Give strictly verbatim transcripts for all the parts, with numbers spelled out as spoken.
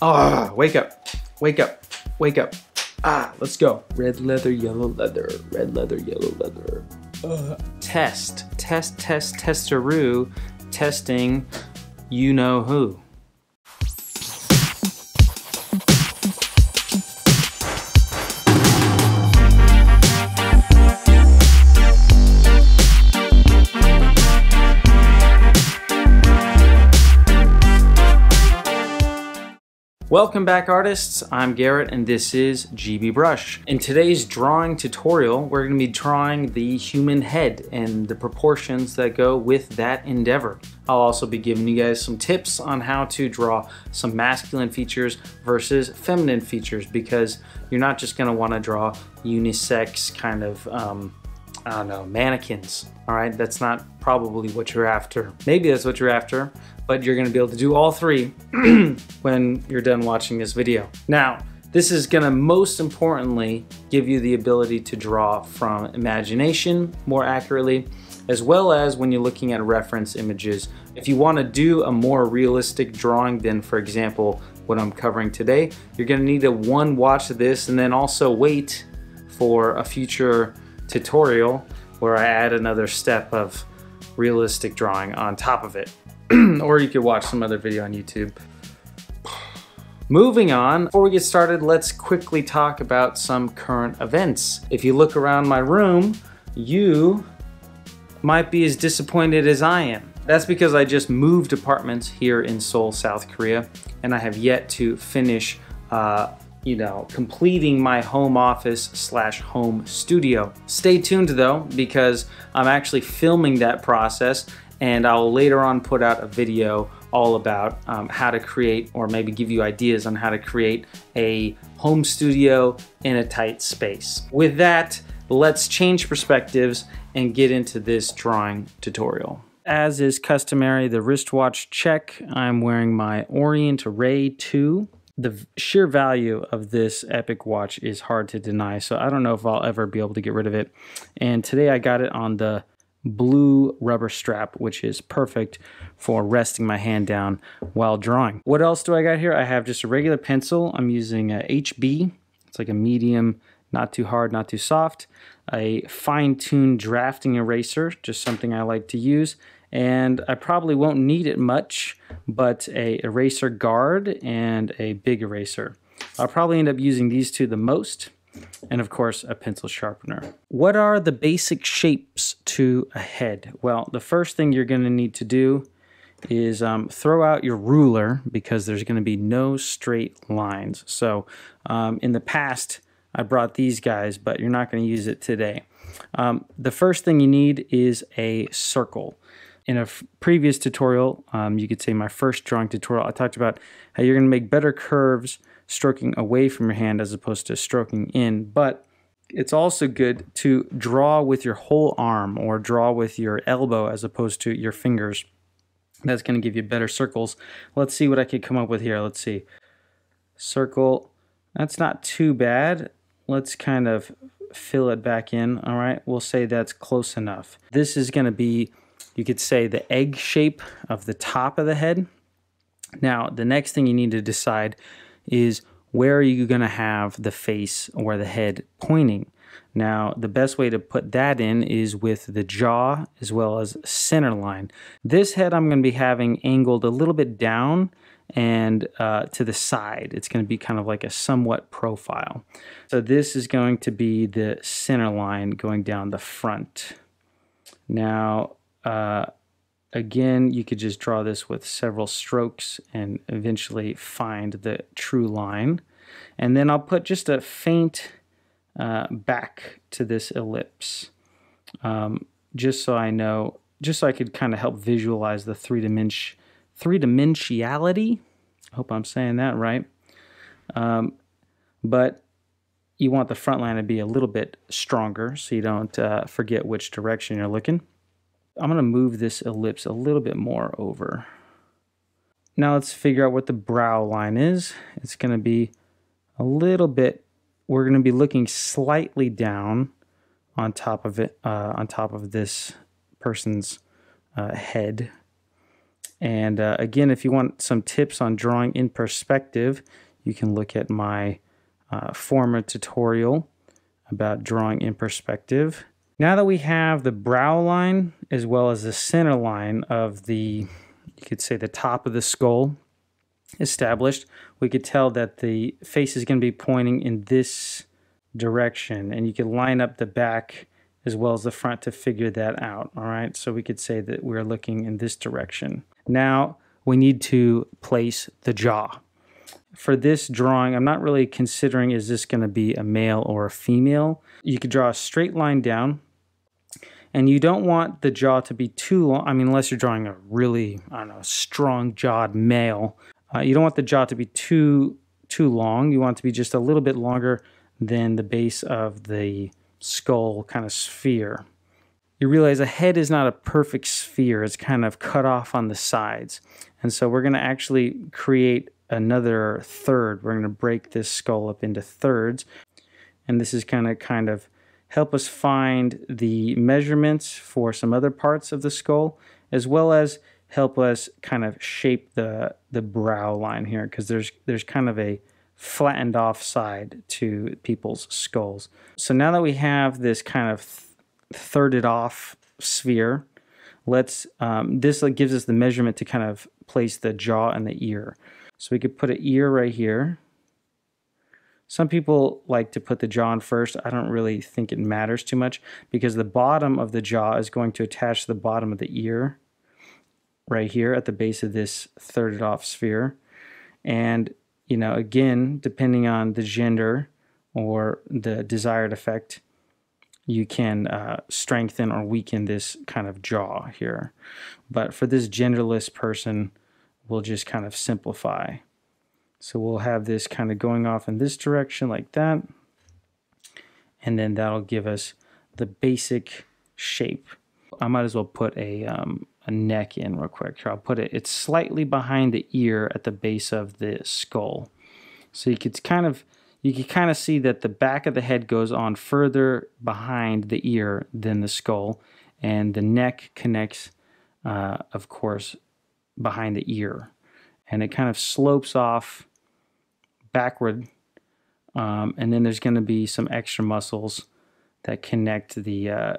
Ah, wake up, wake up, wake up. Ah, let's go. Red leather, yellow leather, red leather, yellow leather. Uh, test, test, test, testaroo, testing, you know who. Welcome back, artists. I'm Garrett and this is G B Brush. In today's drawing tutorial, we're going to be drawing the human head and the proportions that go with that endeavor. I'll also be giving you guys some tips on how to draw some masculine features versus feminine features, because you're not just going to want to draw unisex kind of, um, I don't know, mannequins. All right, that's not probably what you're after. Maybe that's what you're after, but you're gonna be able to do all three when you're done watching this video. Now, this is gonna most importantly give you the ability to draw from imagination more accurately, as well as when you're looking at reference images. If you wanna do a more realistic drawing than, for example, what I'm covering today, you're gonna need to one, watch this, and then also wait for a future tutorial where I add another step of realistic drawing on top of it. Or you could watch some other video on YouTube. Moving on, before we get started, let's quickly talk about some current events. If you look around my room, you might be as disappointed as I am. That's because I just moved apartments here in Seoul, South Korea, and I have yet to finish uh, you know, completing my home office slash home studio. Stay tuned though, because I'm actually filming that process, and I'll later on put out a video all about um, how to create, or maybe give you ideas on how to create a home studio in a tight space. With that, let's change perspectives and get into this drawing tutorial. As is customary, the wristwatch check. I'm wearing my Orient Ray two. The sheer value of this epic watch is hard to deny, so I don't know if I'll ever be able to get rid of it. And today I got it on the blue rubber strap, which is perfect for resting my hand down while drawing. What else do I got here? I have just a regular pencil. I'm using a H B. It's like a medium, not too hard, not too soft. A fine-tuned drafting eraser, just something I like to use. And I probably won't need it much, but a eraser guard and a big eraser. I'll probably end up using these two the most. And of course, a pencil sharpener. What are the basic shapes to a head? Well, the first thing you're going to need to do is um, throw out your ruler, because there's going to be no straight lines. So um, in the past, I brought these guys, but you're not going to use it today. Um, the first thing you need is a circle. In a previous tutorial, um, you could say my first drawing tutorial, I talked about how you're going to make better curves stroking away from your hand as opposed to stroking in, but it's also good to draw with your whole arm or draw with your elbow as opposed to your fingers. That's going to give you better circles. Let's see what I could come up with here. Let's see. Circle. That's not too bad. Let's kind of fill it back in. All right. We'll say that's close enough. This is going to be, you could say, the egg shape of the top of the head. Now, the next thing you need to decide is where are you going to have the face or the head pointing? Now, the best way to put that in is with the jaw as well as center line. This head I'm going to be having angled a little bit down and uh, to the side. It's going to be kind of like a somewhat profile. So this is going to be the center line going down the front. Now, uh, again, you could just draw this with several strokes and eventually find the true line. And then I'll put just a faint uh, back to this ellipse, um, just so I know, just so I could kind of help visualize the three-dimension, three-dimensionality. I hope I'm saying that right. Um, but you want the front line to be a little bit stronger so you don't uh, forget which direction you're looking. I'm gonna move this ellipse a little bit more over. Now let's figure out what the brow line is. It's gonna be a little bit, we're gonna be looking slightly down on top of it, uh, on top of this person's uh, head. And uh, again, if you want some tips on drawing in perspective, you can look at my uh, former tutorial about drawing in perspective. Now that we have the brow line as well as the center line of the, you could say the top of the skull established, we could tell that the face is going to be pointing in this direction, and you can line up the back as well as the front to figure that out. All right, so we could say that we're looking in this direction. Now we need to place the jaw. For this drawing, I'm not really considering is this going to be a male or a female. You could draw a straight line down, and you don't want the jaw to be too long. I mean, unless you're drawing a really, I don't know, strong-jawed male, uh, you don't want the jaw to be too too long. You want it to be just a little bit longer than the base of the skull kind of sphere. You realize a head is not a perfect sphere. It's kind of cut off on the sides. And so we're going to actually create another third. We're going to break this skull up into thirds. And this is kind of kind of help us find the measurements for some other parts of the skull, as well as help us kind of shape the, the brow line here, because there's, there's kind of a flattened off side to people's skulls. So now that we have this kind of th thirded off sphere, let's um, this gives us the measurement to kind of place the jaw and the ear. So we could put an ear right here. Some people like to put the jaw in first. I don't really think it matters too much, because the bottom of the jaw is going to attach to the bottom of the ear right here at the base of this thirded off sphere. And you know, again, depending on the gender or the desired effect, you can uh, strengthen or weaken this kind of jaw here. But for this genderless person, we'll just kind of simplify. So we'll have this kind of going off in this direction like that. And then that'll give us the basic shape. I might as well put a, um, a neck in real quick. Here, I'll put it, it's slightly behind the ear at the base of the skull. So you could kind of, you can kind of see that the back of the head goes on further behind the ear than the skull, and the neck connects, uh, of course, behind the ear. And it kind of slopes off backward, um, and then there's going to be some extra muscles that connect the uh,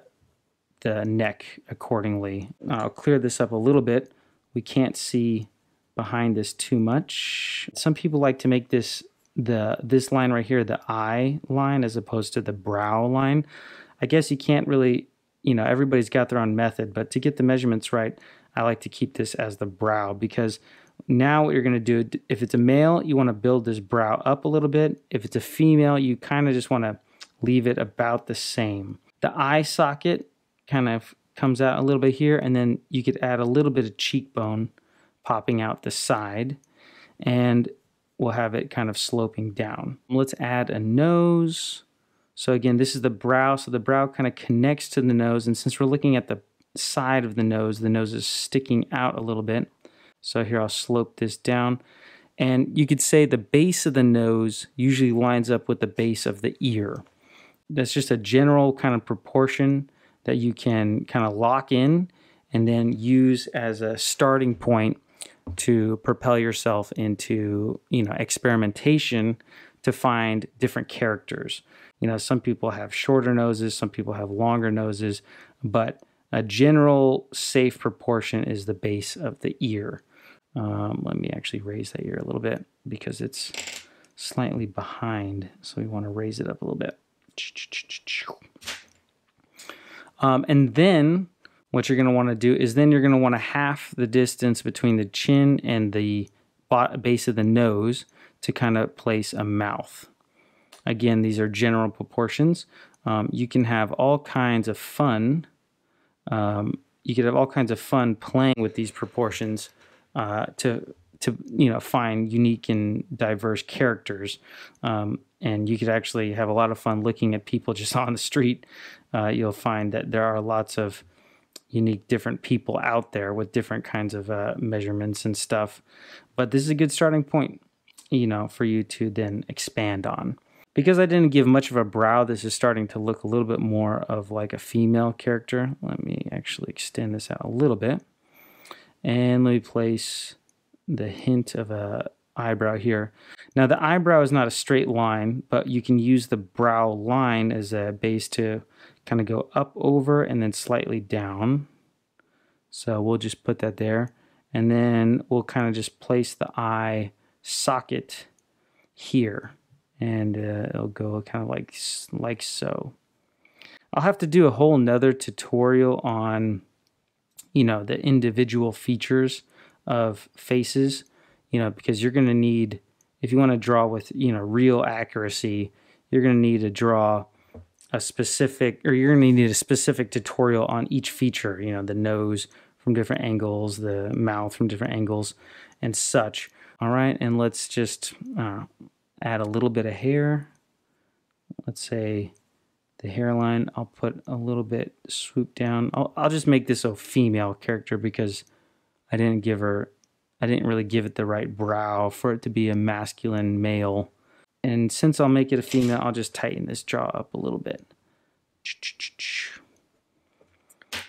the neck accordingly. I'll clear this up a little bit. We can't see behind this too much. Some people like to make this the this line right here the eye line as opposed to the brow line. I guess you can't really, you know, everybody's got their own method, but to get the measurements right, I like to keep this as the brow, because now what you're going to do, if it's a male, you want to build this brow up a little bit. If it's a female, you kind of just want to leave it about the same. The eye socket kind of comes out a little bit here, and then you could add a little bit of cheekbone popping out the side, and we'll have it kind of sloping down. Let's add a nose. So again, this is the brow, so the brow kind of connects to the nose, and since we're looking at the side of the nose, the nose is sticking out a little bit. So here I'll slope this down, and you could say the base of the nose usually lines up with the base of the ear. That's just a general kind of proportion that you can kind of lock in and then use as a starting point to propel yourself into, you know, experimentation to find different characters. You know, some people have shorter noses, some people have longer noses, but a general safe proportion is the base of the ear. Um, let me actually raise that ear a little bit because it's slightly behind, so we want to raise it up a little bit. Um, and then what you're going to want to do is then you're going to want to half the distance between the chin and the base of the nose to kind of place a mouth. Again, these are general proportions. Um, you can have all kinds of fun. Um, you could have all kinds of fun playing with these proportions uh, to to you know find unique and diverse characters. Um, and you could actually have a lot of fun looking at people just on the street. Uh, you'll find that there are lots of unique different people out there with different kinds of uh, measurements and stuff. But this is a good starting point, you know, for you to then expand on. Because I didn't give much of a brow, this is starting to look a little bit more of like a female character. Let me actually extend this out a little bit. And let me place the hint of a eyebrow here. Now the eyebrow is not a straight line, but you can use the brow line as a base to kind of go up over and then slightly down. So we'll just put that there. And then we'll kind of just place the eye socket here. And uh, it'll go kind of like, like so. I'll have to do a whole nother tutorial on, you know, the individual features of faces, you know, because you're going to need, if you want to draw with, you know, real accuracy, you're going to need to draw a specific, or you're going to need a specific tutorial on each feature, you know, the nose from different angles, the mouth from different angles, and such. All right, and let's just uh, add a little bit of hair. Let's say the hairline, I'll put a little bit swoop down. I'll, I'll just make this a female character because I didn't give her, I didn't really give it the right brow for it to be a masculine male. And since I'll make it a female, I'll just tighten this jaw up a little bit.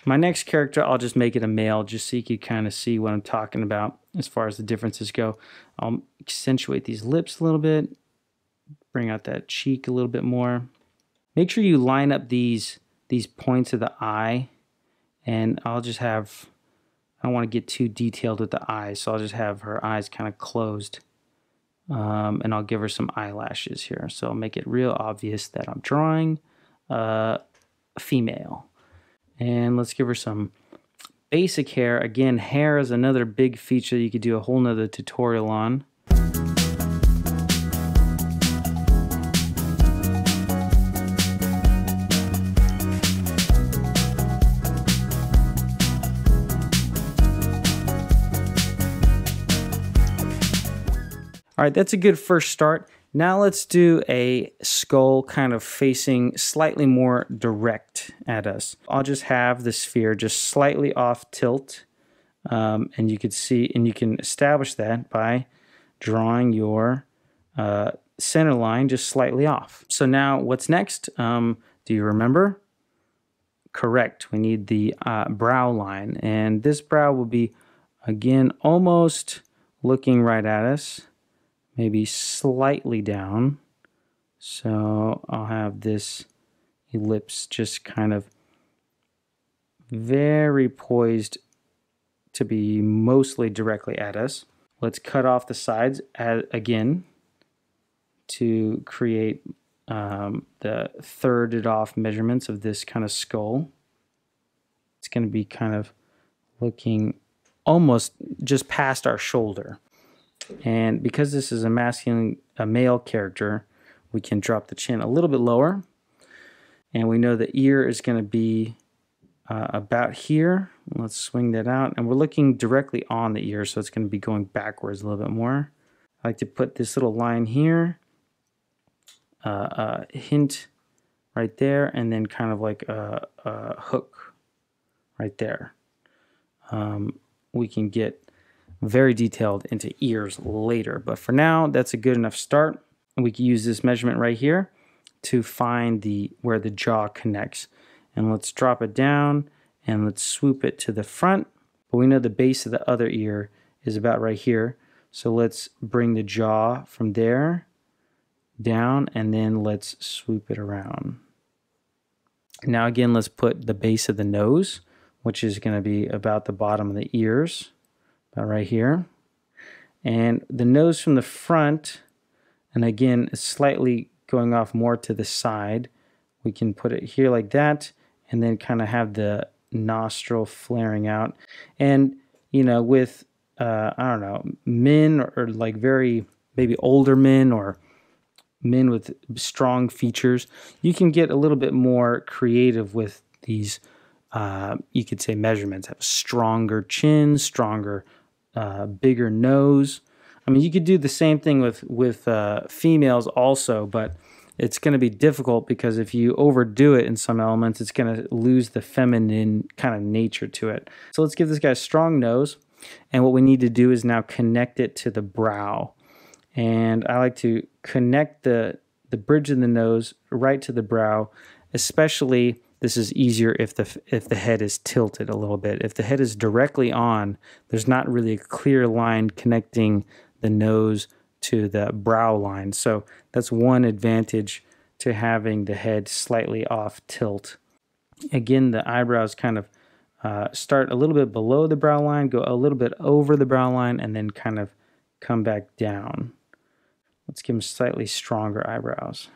My next character, I'll just make it a male just so you can kind of see what I'm talking about as far as the differences go. I'll accentuate these lips a little bit, bring out that cheek a little bit more. Make sure you line up these, these points of the eye, and I'll just have, I don't want to get too detailed with the eyes, so I'll just have her eyes kind of closed. Um, and I'll give her some eyelashes here. So I'll make it real obvious that I'm drawing uh, a female. And let's give her some basic hair. Again, hair is another big feature you could do a whole nother tutorial on. All right, that's a good first start. Now let's do a skull kind of facing slightly more direct at us. I'll just have the sphere just slightly off tilt, um, and you could see, and you can establish that by drawing your uh, center line just slightly off. So now what's next? Um, do you remember? Correct, we need the uh, brow line, and this brow will be, again, almost looking right at us. Maybe slightly down. So I'll have this ellipse just kind of very poised to be mostly directly at us. Let's cut off the sides as, again to create um, the thirded off measurements of this kind of skull. It's going to be kind of looking almost just past our shoulder. And because this is a masculine, a male character, we can drop the chin a little bit lower. And we know the ear is going to be uh, about here. Let's swing that out. And we're looking directly on the ear, so it's going to be going backwards a little bit more. I like to put this little line here, uh, uh, hint right there, and then kind of like a, a hook right there. Um, we can get very detailed into ears later, but for now that's a good enough start. And we can use this measurement right here to find the where the jaw connects. And let's drop it down and let's swoop it to the front. But we know the base of the other ear is about right here, so let's bring the jaw from there down and then let's swoop it around. Now again, let's put the base of the nose, which is going to be about the bottom of the ears. About right here, and the nose from the front, and again is slightly going off more to the side. We can put it here like that, and then kind of have the nostril flaring out. And you know, with uh, I don't know, men or, or like very maybe older men or men with strong features, you can get a little bit more creative with these. Uh, you could say measurements. Have a stronger chin, stronger. Uh, bigger nose. I mean, you could do the same thing with with uh, females also, but it's going to be difficult because if you overdo it in some elements, it's going to lose the feminine kind of nature to it. So let's give this guy a strong nose, and what we need to do is now connect it to the brow. And I like to connect the the bridge of the nose right to the brow, especially This is easier if the if the head is tilted a little bit. If the head is directly on, there's not really a clear line connecting the nose to the brow line. So that's one advantage to having the head slightly off tilt. Again, the eyebrows kind of uh, start a little bit below the brow line, go a little bit over the brow line, and then kind of come back down. Let's give them slightly stronger eyebrows.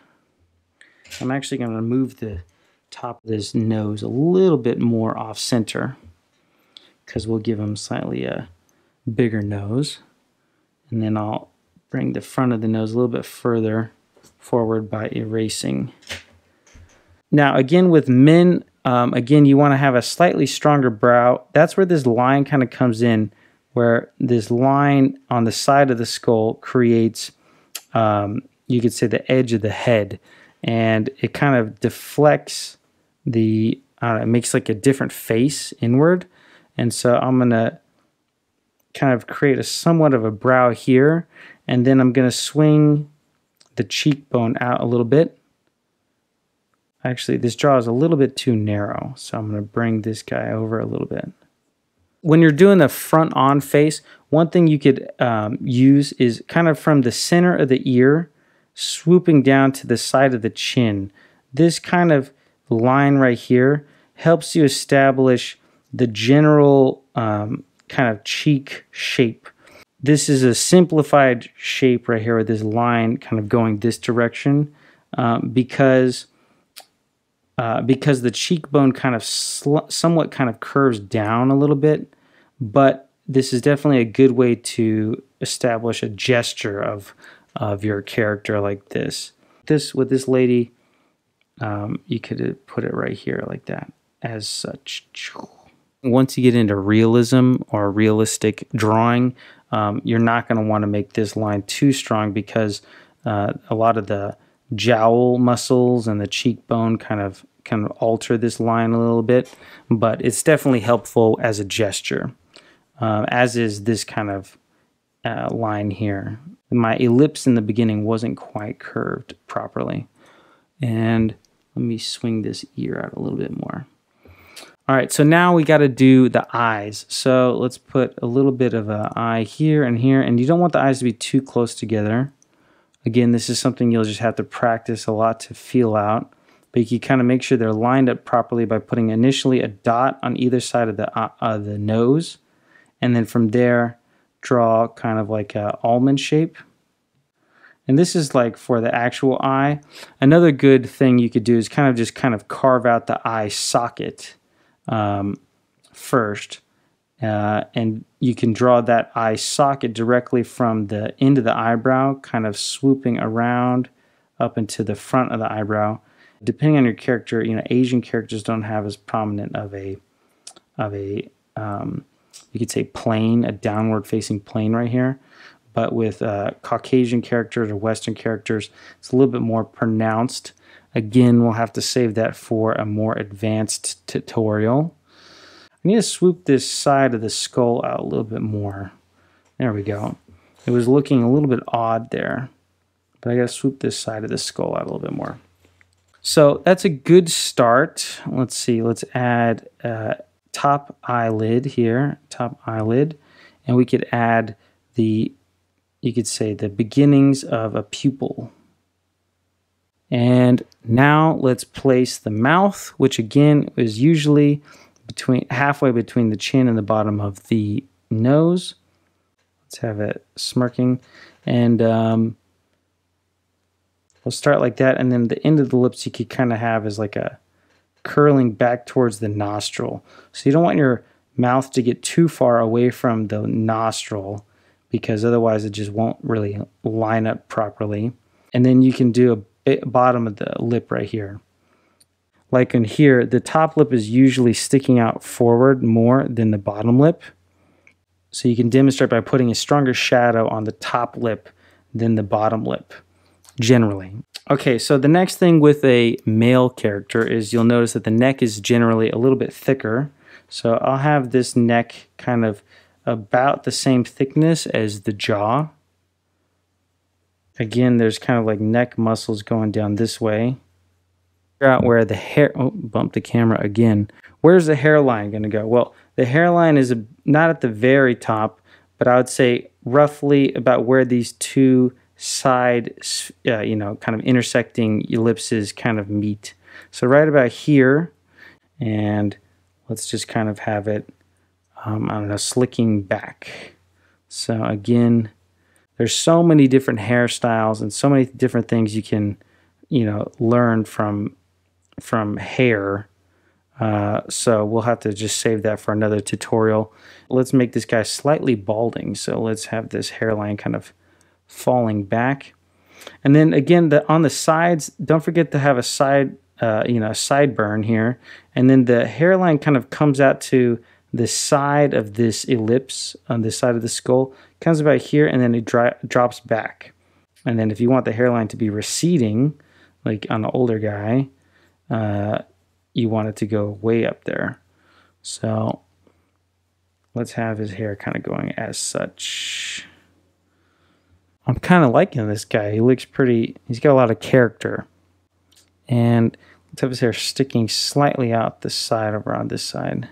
I'm actually going to remove the top of this nose a little bit more off center because we'll give him slightly a bigger nose, and then I'll bring the front of the nose a little bit further forward by erasing. Now again with men, um, again you want to have a slightly stronger brow. That's where this line kind of comes in, where this line on the side of the skull creates um, you could say the edge of the head, and it kind of deflects the, I don't know, it makes like a different face inward. And so I'm going to kind of create a somewhat of a brow here, and then I'm going to swing the cheekbone out a little bit. Actually, this jaw is a little bit too narrow, so I'm going to bring this guy over a little bit. When you're doing the front-on face, one thing you could um, use is kind of from the center of the ear, swooping down to the side of the chin. This kind of line right here helps you establish the general um, kind of cheek shape. This is a simplified shape right here with this line kind of going this direction um, because uh, because the cheekbone kind of sl somewhat kind of curves down a little bit, but this is definitely a good way to establish a gesture of of your character like this. This with this lady, um, you could put it right here like that as such. Once you get into realism or realistic drawing, um, you're not going to want to make this line too strong because uh, a lot of the jowl muscles and the cheekbone kind of kind of alter this line a little bit, but it's definitely helpful as a gesture, uh, as is this kind of uh, line here. My ellipse in the beginning wasn't quite curved properly. And let me swing this ear out a little bit more. All right, so now we got to do the eyes. So let's put a little bit of an eye here and here, and you don't want the eyes to be too close together. Again, this is something you'll just have to practice a lot to feel out, but you kind of make sure they're lined up properly by putting initially a dot on either side of the, uh, uh, the nose, and then from there, draw kind of like an almond shape. And this is like for the actual eye. Another good thing you could do is kind of just kind of carve out the eye socket um, first. Uh, and you can draw that eye socket directly from the end of the eyebrow, kind of swooping around up into the front of the eyebrow. Depending on your character, you know, Asian characters don't have as prominent of a, of a, um, you could say plane, a downward facing plane right here. But with uh, Caucasian characters or Western characters, it's a little bit more pronounced. Again, we'll have to save that for a more advanced tutorial. I need to swoop this side of the skull out a little bit more. There we go. It was looking a little bit odd there, but I gotta swoop this side of the skull out a little bit more. So that's a good start. Let's see, let's add uh, top eyelid here, top eyelid, and we could add the, you could say the beginnings of a pupil. And now let's place the mouth, which again is usually between halfway between the chin and the bottom of the nose. Let's have it smirking, and um, we'll start like that, and then the end of the lips you could kind of have as like a curling back towards the nostril. So you don't want your mouth to get too far away from the nostril because otherwise it just won't really line up properly. And then you can do a bottom of the lip right here. Like in here, the top lip is usually sticking out forward more than the bottom lip. So you can demonstrate by putting a stronger shadow on the top lip than the bottom lip, generally. Okay, so the next thing with a male character is you'll notice that the neck is generally a little bit thicker. So I'll have this neck kind of about the same thickness as the jaw. Again, there's kind of like neck muscles going down this way. figure out where the hair, oh, bump the camera again. Where's the hairline going to go? Well, the hairline is not at the very top, but I would say roughly about where these two side, uh, you know, kind of intersecting ellipses kind of meet. So right about here, and let's just kind of have it, um, I don't know, slicking back. So again, there's so many different hairstyles and so many different things you can, you know, learn from from hair. Uh, so we'll have to just save that for another tutorial. Let's make this guy slightly balding. So let's have this hairline kind of falling back. And then again, the, on the sides, don't forget to have a side, uh, you know, a sideburn here. And then the hairline kind of comes out to the side of this ellipse, on this side of the skull, comes about here, and then it dry, drops back. And then if you want the hairline to be receding, like on the older guy, uh, you want it to go way up there. So let's have his hair kind of going as such. I'm kind of liking this guy. He looks pretty, he's got a lot of character. And let's have his hair sticking slightly out this side, over on this side.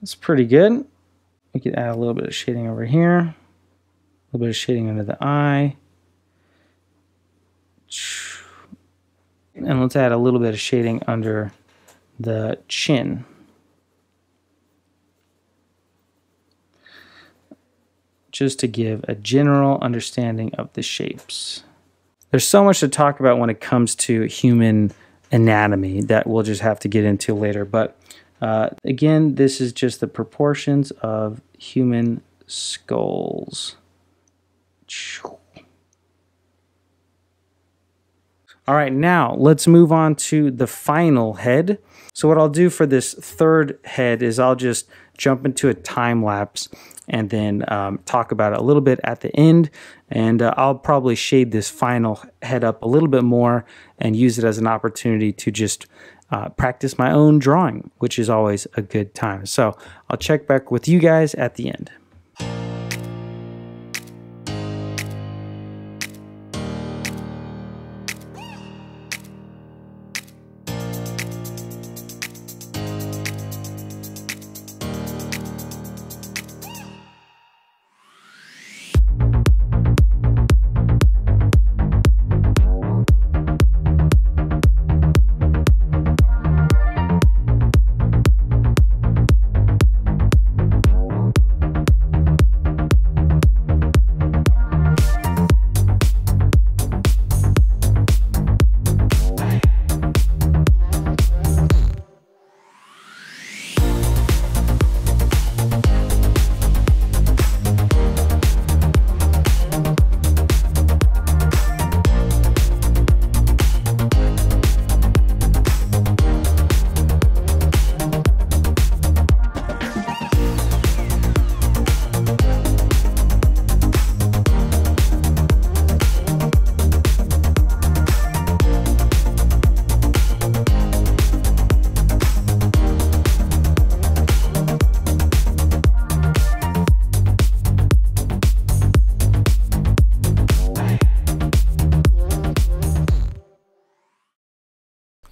That's pretty good. We could add a little bit of shading over here. A little bit of shading under the eye. And let's add a little bit of shading under the chin. Just to give a general understanding of the shapes. There's so much to talk about when it comes to human anatomy that we'll just have to get into later. But uh, again, this is just the proportions of human skulls. All right, now let's move on to the final head. So what I'll do for this third head is I'll just jump into a time lapse and then um, talk about it a little bit at the end. And uh, I'll probably shade this final head up a little bit more and use it as an opportunity to just uh, practice my own drawing, which is always a good time. So I'll check back with you guys at the end.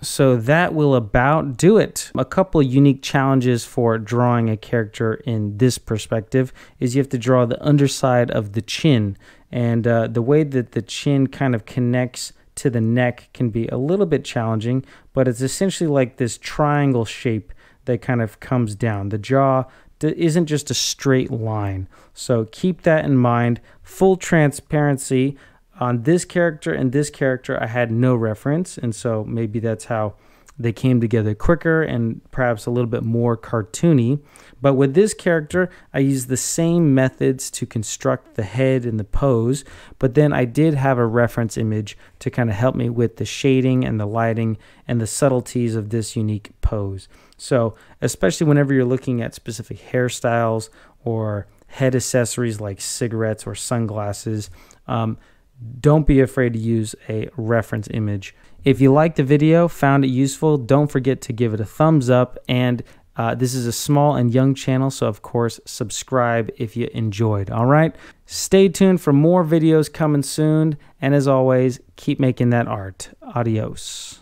So that will about do it. A couple unique challenges for drawing a character in this perspective is you have to draw the underside of the chin. And uh, the way that the chin kind of connects to the neck can be a little bit challenging, but it's essentially like this triangle shape that kind of comes down. The jaw isn't just a straight line. So keep that in mind. Full transparency. On this character and this character, I had no reference, and so maybe that's how they came together quicker and perhaps a little bit more cartoony. But with this character, I used the same methods to construct the head and the pose, but then I did have a reference image to kind of help me with the shading and the lighting and the subtleties of this unique pose. So especially whenever you're looking at specific hairstyles or head accessories like cigarettes or sunglasses, um, don't be afraid to use a reference image. If you liked the video, found it useful, don't forget to give it a thumbs up and Uh, this is a small and young channel, so of course, subscribe if you enjoyed. All right, stay tuned for more videos coming soon. And as always, keep making that art. Adios.